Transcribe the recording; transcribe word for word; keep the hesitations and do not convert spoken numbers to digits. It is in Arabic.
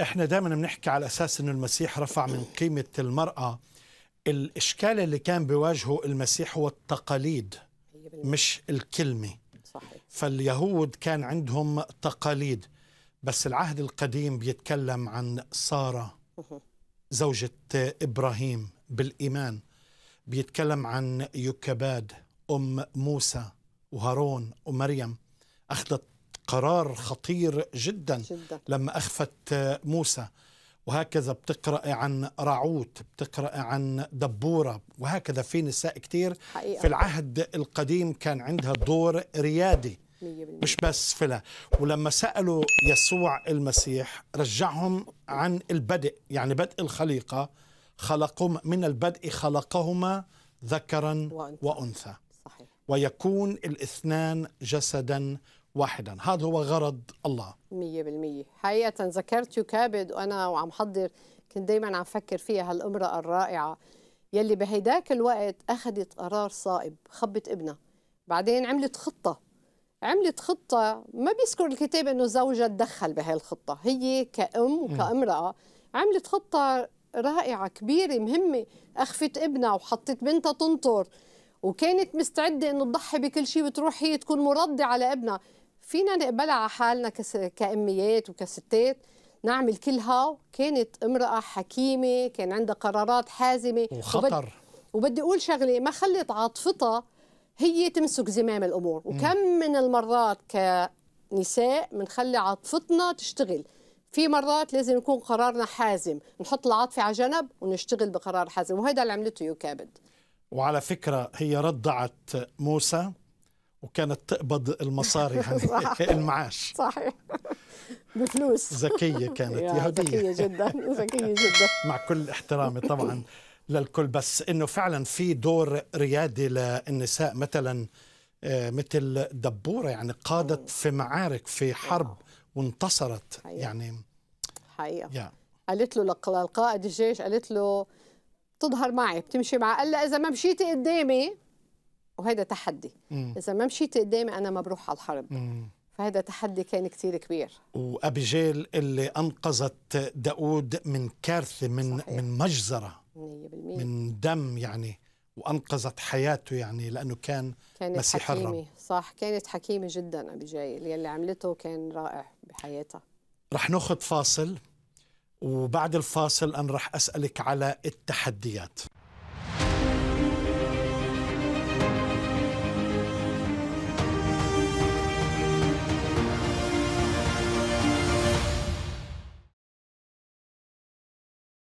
احنا دايما بنحكي على اساس انه المسيح رفع من قيمه المراه. الاشكال اللي كان بيواجهه المسيح هو التقاليد مش الكلمه. صحيح. فاليهود كان عندهم تقاليد، بس العهد القديم بيتكلم عن ساره زوجة إبراهيم بالإيمان، بيتكلم عن يوكباد أم موسى وهارون ومريم، أخذت قرار خطير جدا لما أخفت موسى، وهكذا بتقرأ عن راعوت، بتقرأ عن دبورة، وهكذا في نساء كتير حقيقة. في العهد القديم كان عندها دور ريادي مش بس فلا. ولما سألوا يسوع المسيح رجعهم عن البدء، يعني بدء الخليقة، خلقهم من البدء خلقهما ذكرا وأنثى ويكون الاثنان جسدا واحدا. هذا هو غرض الله مية بالمية. حقيقة ذكرت يوكباد وأنا وعم حضر كنت دايما عم فكر فيها هالامرأة الرائعة يلي بهيداك الوقت أخذت قرار صائب، خبت ابنها، بعدين عملت خطة عملت خطة ما بيذكر الكتاب أنه زوجها تدخل بهاي الخطة، هي كأم وكامرأة عملت خطة رائعة كبيرة مهمة، أخفت ابنها وحطت بنتها تنطر، وكانت مستعدة أنه تضحي بكل شيء وتروح هي تكون مرضعة على ابنها. فينا نقبلها على حالنا كأميات وكستات نعمل كلها. كانت امرأة حكيمة، كان عندها قرارات حازمة وخطر. وبدي أقول شغلة، ما خلت عاطفتها هي تمسك زمام الأمور. وكم من المرات كنساء بنخلي عاطفتنا تشتغل، في مرات لازم يكون قرارنا حازم، نحط العاطفة على جنب ونشتغل بقرار حازم، وهذا اللي عملته يوكباد. وعلى فكرة هي رضعت موسى وكانت تقبض المصاري يعني المعاش. صحيح بفلوس. ذكية كانت يهودية. ذكية جدا ذكية جدا مع كل احترامي طبعا للكل، بس انه فعلا في دور ريادي للنساء، مثلا مثل دبوره يعني قادت في معارك في حرب وانتصرت حقيقة. يعني حقيقه يعني. قالت له لقائد الجيش، قالت له بتظهر معي بتمشي معي، قال لها اذا ما مشيتي قدامي، وهذا تحدي، اذا ما مشيتي قدامي انا ما بروح على الحرب. مم. فهذا تحدي كان كثير كبير. وابيجيل اللي انقذت داوود من كارثه، من صحيح. من مجزره مية بالمية من دم يعني، وانقذت حياته يعني لانه كان مسيح الرب. صح، كانت حكيمه جدا ابيجيل، يلي عملته كان رائع بحياتها. رح ناخذ فاصل، وبعد الفاصل انا رح اسالك على التحديات.